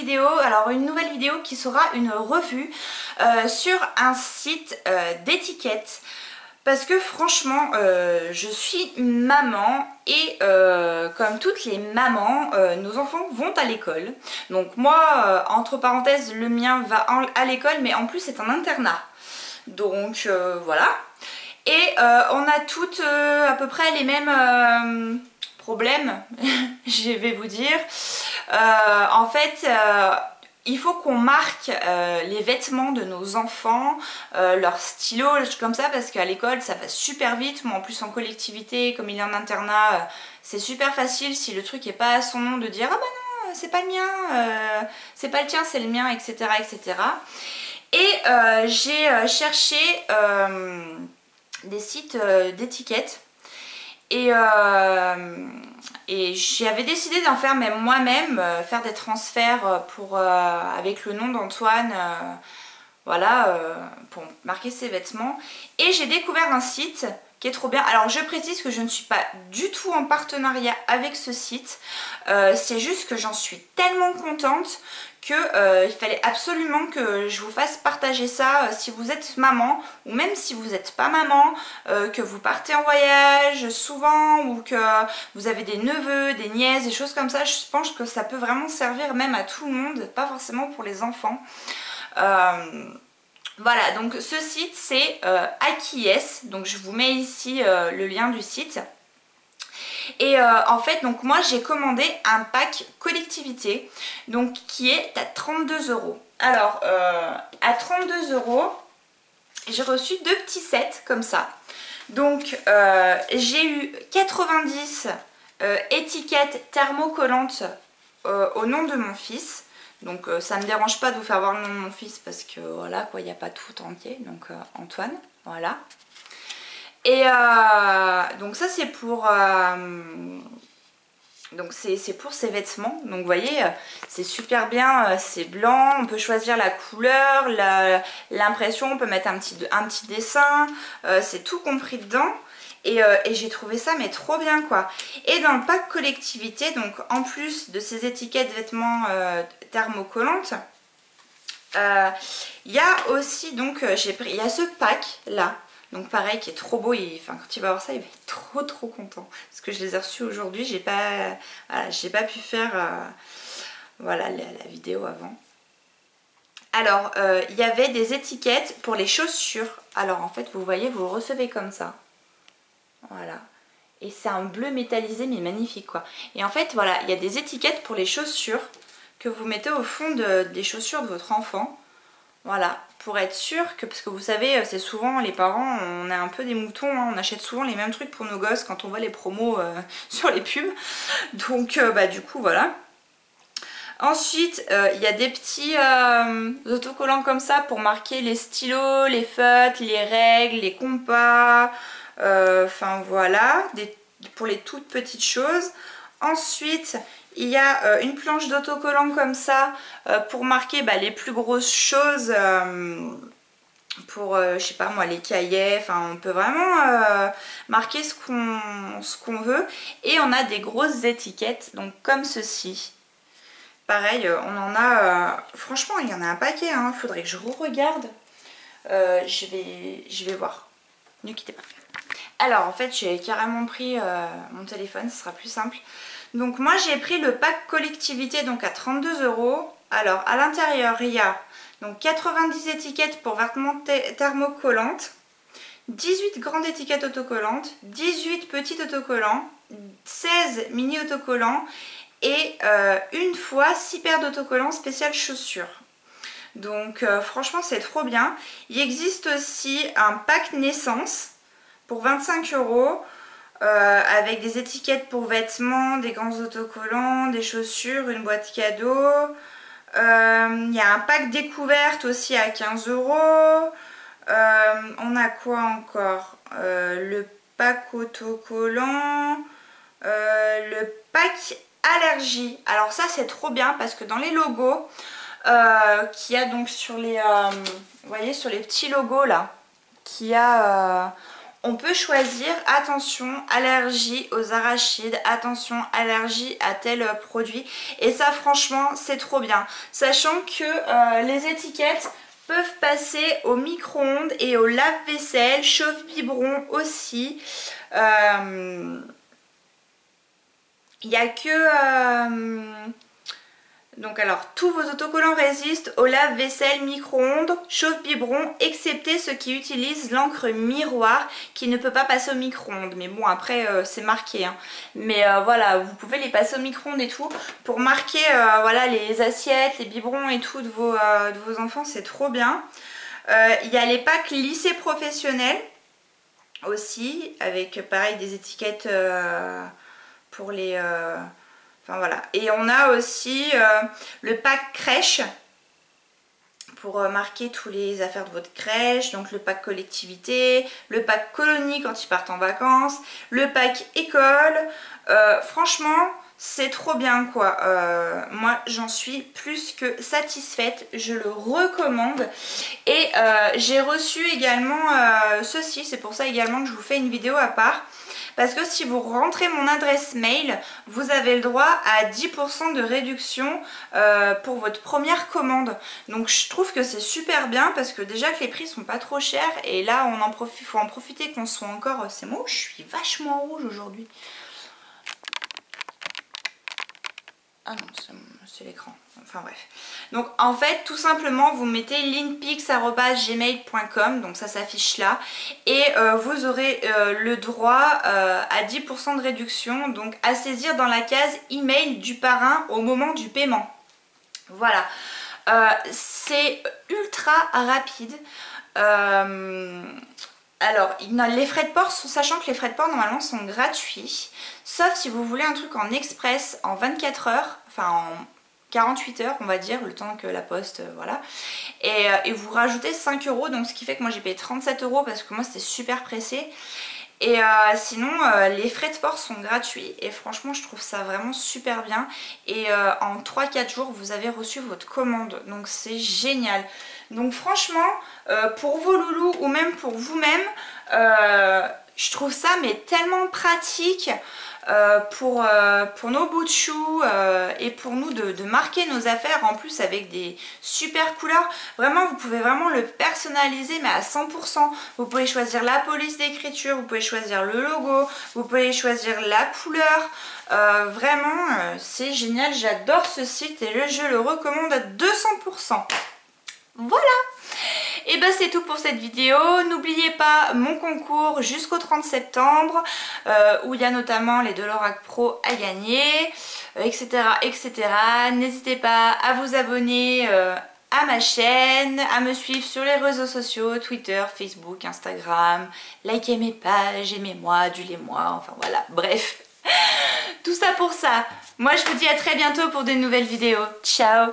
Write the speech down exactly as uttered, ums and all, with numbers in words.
vidéo, alors une nouvelle vidéo qui sera une revue euh, sur un site euh, d'étiquettes. Parce que franchement, euh, je suis maman et euh, comme toutes les mamans, euh, nos enfants vont à l'école. Donc moi, euh, entre parenthèses, le mien va en, à l'école, mais en plus c'est un internat. Donc euh, voilà. Et euh, on a toutes euh, à peu près les mêmes euh, problèmes, je vais vous dire. Euh, en fait... Euh, Il faut qu'on marque euh, les vêtements de nos enfants, euh, leurs stylos, comme ça, parce qu'à l'école ça va super vite. Moi en plus en collectivité, comme il est en internat, euh, c'est super facile si le truc n'est pas à son nom de dire « Ah bah non, c'est pas le mien, euh, c'est pas le tien, c'est le mien », et cetera et cetera. Et euh, j'ai euh, cherché euh, des sites euh, d'étiquettes. Et, euh, et j'avais décidé d'en faire même moi-même, euh, faire des transferts pour, euh, avec le nom d'Antoine, euh, voilà, euh, pour marquer ses vêtements. Et j'ai découvert un site qui est trop bien. Alors je précise que je ne suis pas du tout en partenariat avec ce site, euh, c'est juste que j'en suis tellement contente qu'il euh, fallait absolument que je vous fasse partager ça euh, si vous êtes maman, ou même si vous n'êtes pas maman, euh, que vous partez en voyage souvent, ou que vous avez des neveux, des nièces, des choses comme ça. Je pense que ça peut vraiment servir même à tout le monde, pas forcément pour les enfants. Euh, voilà, donc ce site c'est euh, AQIES, donc je vous mets ici euh, le lien du site. Et euh, en fait, donc moi j'ai commandé un pack collectivité, donc qui est à trente-deux euros. Alors euh, à trente-deux euros, j'ai reçu deux petits sets comme ça. Donc euh, j'ai eu quatre-vingt-dix euh, étiquettes thermocollantes euh, au nom de mon fils. Donc euh, ça ne me dérange pas de vous faire voir le nom de mon fils parce que voilà quoi, il n'y a pas tout entier. Donc euh, Antoine, voilà. Et euh, donc ça c'est pour euh, donc c'est pour ses vêtements. Donc vous voyez, c'est super bien, c'est blanc, on peut choisir la couleur, l'impression, on peut mettre un petit, un petit dessin, euh, c'est tout compris dedans. Et, euh, et j'ai trouvé ça mais trop bien quoi. Et dans le pack collectivité, donc en plus de ces étiquettes vêtements euh, thermocollantes, il euh, y a aussi donc j'ai pris, il y a ce pack là. Donc pareil, qui est trop beau, il, enfin, quand il va voir ça, il va être trop trop content. Parce que je les ai reçus aujourd'hui, j'ai pas, voilà, j'ai pas pu faire euh, voilà, la, la vidéo avant. Alors, euh, il y avait des étiquettes pour les chaussures. Alors en fait, vous voyez, vous le recevez comme ça. Voilà. Et c'est un bleu métallisé, mais magnifique quoi. Et en fait, voilà, il y a des étiquettes pour les chaussures que vous mettez au fond de, des chaussures de votre enfant. Voilà, pour être sûr que, parce que vous savez, c'est souvent les parents, on est un peu des moutons, hein, on achète souvent les mêmes trucs pour nos gosses quand on voit les promos euh, sur les pubs. Donc euh, bah du coup voilà. Ensuite, il euh, y a des petits euh, autocollants comme ça pour marquer les stylos, les feutres, les règles, les compas, enfin euh, voilà, des, pour les toutes petites choses. Ensuite, il y a euh, une planche d'autocollant comme ça euh, pour marquer bah, les plus grosses choses euh, pour, euh, je sais pas moi, les cahiers. Enfin, on peut vraiment euh, marquer ce qu'on ce qu'on veut. Et on a des grosses étiquettes, donc comme ceci. Pareil, on en a... Euh, franchement, il y en a un paquet, hein. Faudrait que je re-regarde. Euh, je vais, je vais voir. Ne quittez pas. Alors en fait j'ai carrément pris euh, mon téléphone, ce sera plus simple. Donc moi j'ai pris le pack collectivité donc à trente-deux euros. Alors à l'intérieur il y a donc quatre-vingt-dix étiquettes pour vêtements thermocollantes, dix-huit grandes étiquettes autocollantes, dix-huit petits autocollants, seize mini autocollants et euh, une fois six paires d'autocollants spéciales chaussures. Donc euh, franchement c'est trop bien. Il existe aussi un pack naissance pour vingt-cinq euros, euh, avec des étiquettes pour vêtements, des gants autocollants, des chaussures, une boîte cadeau. Euh, y a un pack découverte aussi à quinze euros. On a quoi encore? Euh, le pack autocollant, euh, le pack allergie. Alors ça c'est trop bien parce que dans les logos, euh, qu'il y a donc sur les, euh, vous voyez sur les petits logos là, qu'il y a... Euh, on peut choisir attention, allergie aux arachides, attention, allergie à tel produit. Et ça franchement c'est trop bien. Sachant que euh, les étiquettes peuvent passer au micro-ondes et au lave-vaisselle, chauffe-biberon aussi. Il euh, n'y a que... Euh, donc alors, tous vos autocollants résistent au lave-vaisselle, micro-ondes, chauffe-biberon, excepté ceux qui utilisent l'encre miroir qui ne peut pas passer au micro-ondes. Mais bon, après, euh, c'est marqué. Hein. Mais euh, voilà, vous pouvez les passer au micro-ondes et tout. Pour marquer euh, voilà, les assiettes, les biberons et tout de vos, euh, de vos enfants, c'est trop bien. Euh, y a les packs lycée professionnel aussi, avec pareil des étiquettes euh, pour les... Euh, enfin voilà, et on a aussi euh, le pack crèche pour euh, marquer toutes les affaires de votre crèche, donc le pack collectivité, le pack colonie quand ils partent en vacances, le pack école, euh, franchement c'est trop bien quoi, euh, moi j'en suis plus que satisfaite, je le recommande. Et euh, j'ai reçu également euh, ceci, c'est pour ça également que je vous fais une vidéo à part. Parce que si vous rentrez mon adresse mail, vous avez le droit à dix pour cent de réduction euh, pour votre première commande. Donc je trouve que c'est super bien parce que déjà que les prix sont pas trop chers. Et là, on en profite, faut en profiter qu'on soit encore... C'est moi, je suis vachement rouge aujourd'hui. Ah non, c'est l'écran. Enfin bref. Donc en fait, tout simplement, vous mettez lynepix arobase gmail point com. Donc ça s'affiche là. Et euh, vous aurez euh, le droit euh, à dix pour cent de réduction. Donc à saisir dans la case email du parrain au moment du paiement. Voilà. Euh, c'est ultra rapide. Euh... Alors, les frais de port, sachant que les frais de port normalement sont gratuits, sauf si vous voulez un truc en express en vingt-quatre heures, enfin en quarante-huit heures on va dire, le temps que la poste, voilà, et, et vous rajoutez cinq euros, donc ce qui fait que moi j'ai payé trente-sept euros parce que moi c'était super pressé. Et euh, sinon euh, les frais de port sont gratuits et franchement je trouve ça vraiment super bien. Et euh, en trois quatre jours vous avez reçu votre commande, donc c'est génial. Donc franchement euh, pour vos loulous ou même pour vous-même, euh, je trouve ça mais tellement pratique euh, pour, euh, pour nos bouts de choux euh, et pour nous de, de marquer nos affaires en plus avec des super couleurs. Vraiment vous pouvez vraiment le personnaliser mais à cent pour cent. Vous pouvez choisir la police d'écriture, vous pouvez choisir le logo, vous pouvez choisir la couleur. Euh, vraiment euh, c'est génial, j'adore ce site et le, je le recommande à deux cents pour cent. Voilà. Et ben c'est tout pour cette vidéo. N'oubliez pas mon concours jusqu'au trente septembre euh, où il y a notamment les Delorac Pro à gagner, euh, et cetera et cetera. N'hésitez pas à vous abonner euh, à ma chaîne, à me suivre sur les réseaux sociaux, Twitter, Facebook, Instagram, likez mes pages, aimez-moi, adulez-moi, enfin voilà, bref. Tout ça pour ça. Moi je vous dis à très bientôt pour de nouvelles vidéos. Ciao.